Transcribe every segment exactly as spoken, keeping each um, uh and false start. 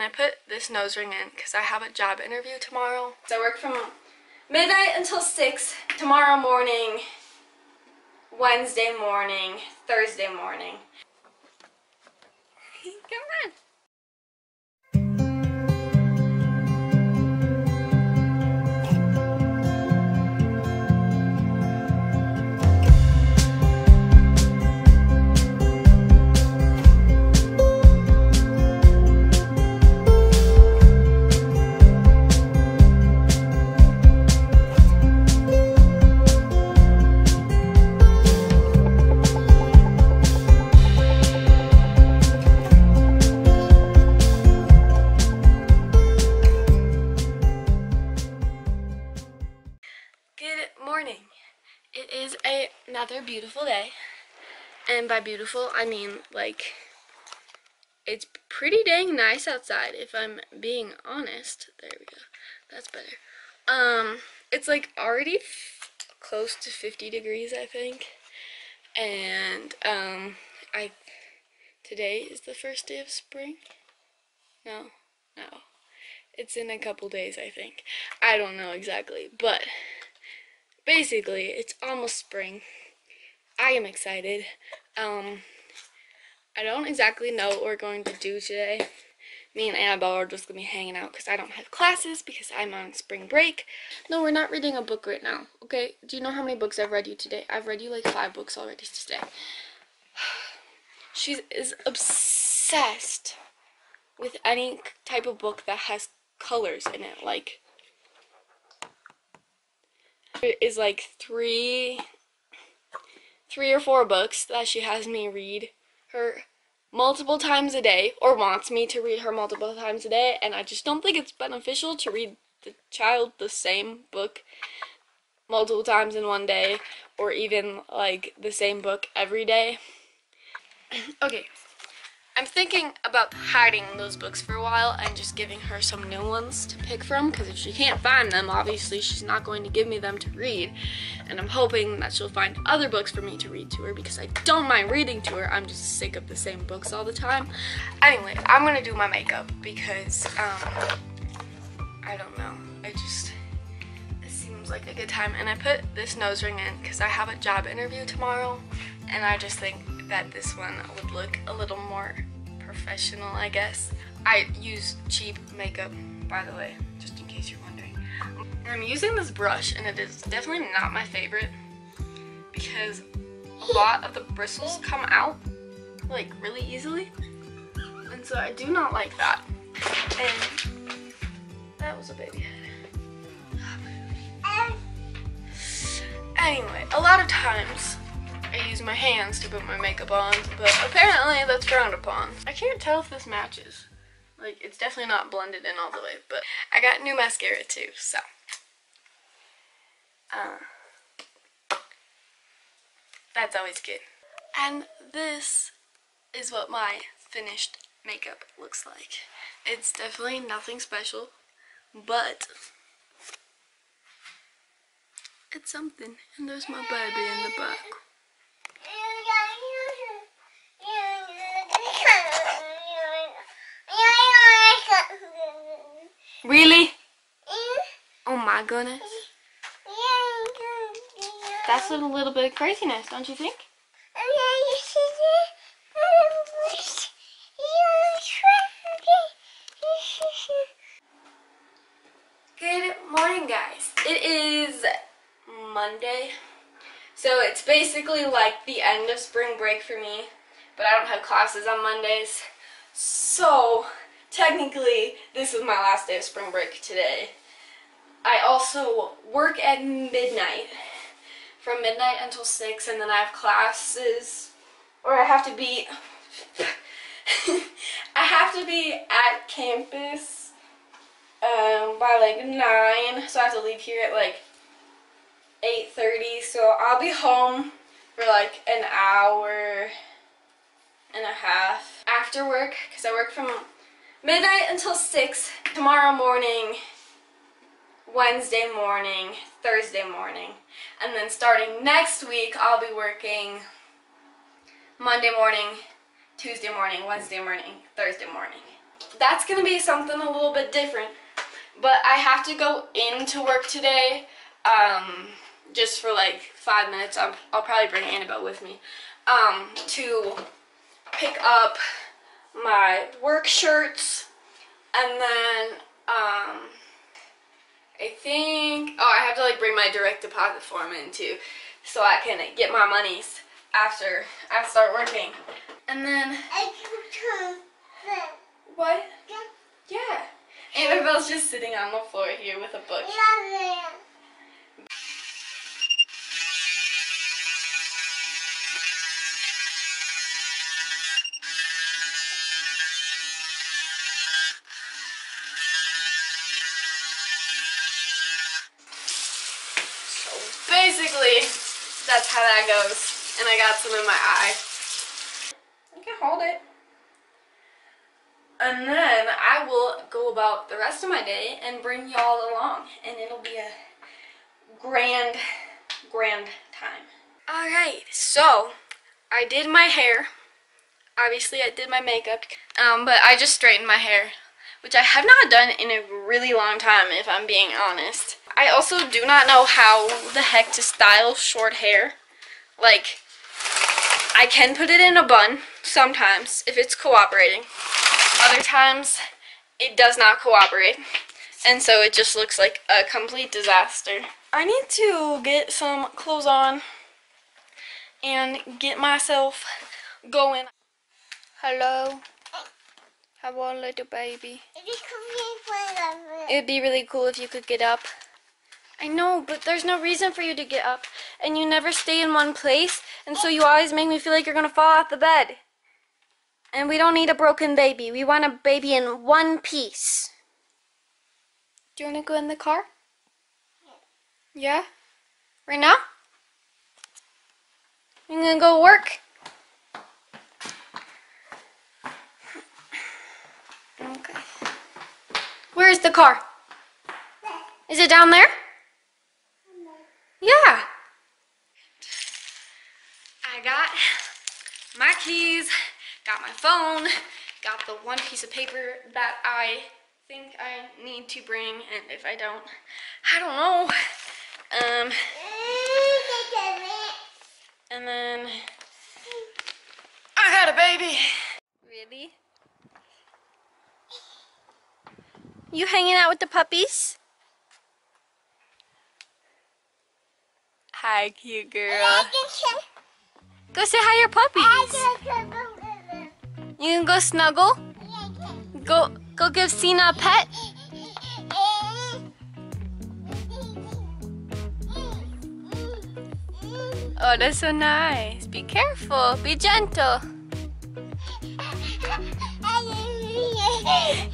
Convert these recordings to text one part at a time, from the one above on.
And I put this nose ring in because I have a job interview tomorrow. So I work from midnight until six tomorrow morning, Wednesday morning, Thursday morning. Come on. It is a, another beautiful day, and by beautiful I mean like it's pretty dang nice outside, if I'm being honest. There we go, that's better. Um it's like already f close to fifty degrees, I think, and um I today is the first day of spring. No, no, it's in a couple days, I think. I don't know exactly, but basically, it's almost spring. I am excited. Um, I don't exactly know what we're going to do today. Me and Annabelle are just going to be hanging out because I don't have classes because I'm on spring break. No, we're not reading a book right now, okay? Do you know how many books I've read you today? I've read you like five books already today. She is obsessed with any type of book that has colors in it, like... is like three three or four books that she has me read her multiple times a day, or wants me to read her multiple times a day, and I just don't think it's beneficial to read the child the same book multiple times in one day, or even like the same book every day. Okay, I'm thinking about hiding those books for a while and just giving her some new ones to pick from, because if she can't find them, obviously she's not going to give me them to read, and I'm hoping that she'll find other books for me to read to her, because I don't mind reading to her, I'm just sick of the same books all the time. Anyway, I'm gonna do my makeup because um, I don't know, I just, it seems like a good time, and I put this nose ring in because I have a job interview tomorrow, and I just think that this one would look a little more professional, I guess. I use cheap makeup, by the way, just in case you're wondering. And I'm using this brush, and it is definitely not my favorite because a lot of the bristles come out like really easily, and so I do not like that. And that was a baby head. Anyway, a lot of times I use my hands to put my makeup on, but apparently that's frowned upon. I can't tell if this matches. Like, it's definitely not blended in all the way, but I got new mascara too, so. Uh, that's always good. And this is what my finished makeup looks like. It's definitely nothing special, but it's something. And there's my baby in the back. Really? Oh my goodness. That's a little bit of craziness, don't you think? Good morning, guys. It is Monday. So it's basically like the end of spring break for me, but I don't have classes on Mondays. So technically, this is my last day of spring break today. I also work at midnight, from midnight until six, and then I have classes, or I have to be, I have to be at campus um, by like nine, so I have to leave here at like eight thirty, so I'll be home for like an hour and a half after work, because I work from midnight until six tomorrow morning, Wednesday morning, Thursday morning, and then starting next week I'll be working Monday morning, Tuesday morning, Wednesday morning, Thursday morning. that's going to be something a little bit different. But I have to go into work today, um, just for like five minutes. I'll, I'll probably bring Annabelle with me, um, to pick up my work shirts. And then, um, I think, oh, I have to like bring my direct deposit form in too, so I can get my monies after I start working. And then, what? Yeah. Annabelle's just sitting on the floor here with a book. So basically, that's how that goes. And I got some in my eye. I can hold it. And then I will go about the rest of my day and bring y'all along, and it'll be a grand, grand time. Alright, so I did my hair. Obviously I did my makeup, um, but I just straightened my hair, which I have not done in a really long time if I'm being honest. I also do not know how the heck to style short hair. Like, I can put it in a bun sometimes if it's cooperating. Other times, it does not cooperate, and so it just looks like a complete disaster. I need to get some clothes on and get myself going. Hello. How are you, little baby? It would be really cool if you could get up. I know, but there's no reason for you to get up, and you never stay in one place, and so you always make me feel like you're going to fall off the bed. And we don't need a broken baby. We want a baby in one piece. Do you want to go in the car? Yeah? Right now? You're going to go work? Okay. Where is the car? Is it down there? Yeah. I got my keys. Got my phone, got the one piece of paper that I think I need to bring, and if I don't, I don't know. Um, and then I had a baby. Really? You hanging out with the puppies? Hi, cute girl. Go say hi to your puppies. You can go snuggle? Go go give Sina a pet? Oh, that's so nice. Be careful. Be gentle.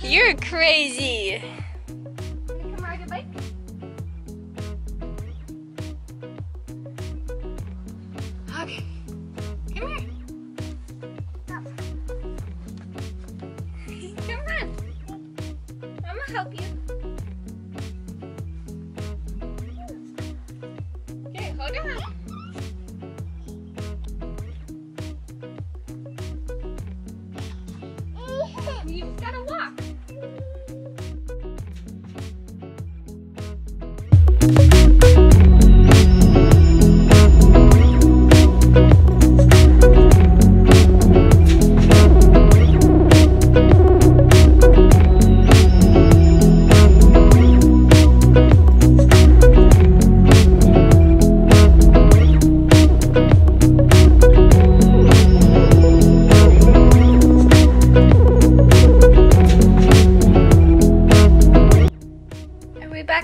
You're crazy. Can you come ride your bike? Okay. Come here. Help you. Okay, hold on. You just gotta walk.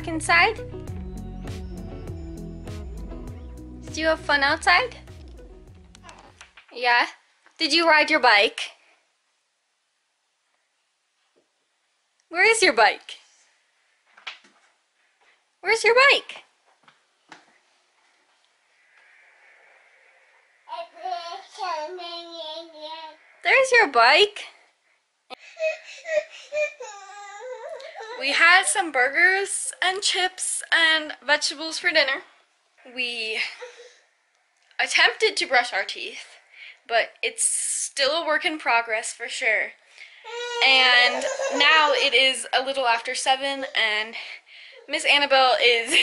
Inside? Did you have fun outside? Yeah? Did you ride your bike? Where is your bike? Where's your bike? There's your bike. We had some burgers and chips and vegetables for dinner. We attempted to brush our teeth, but it's still a work in progress for sure. And now it is a little after seven, and Miss Annabelle is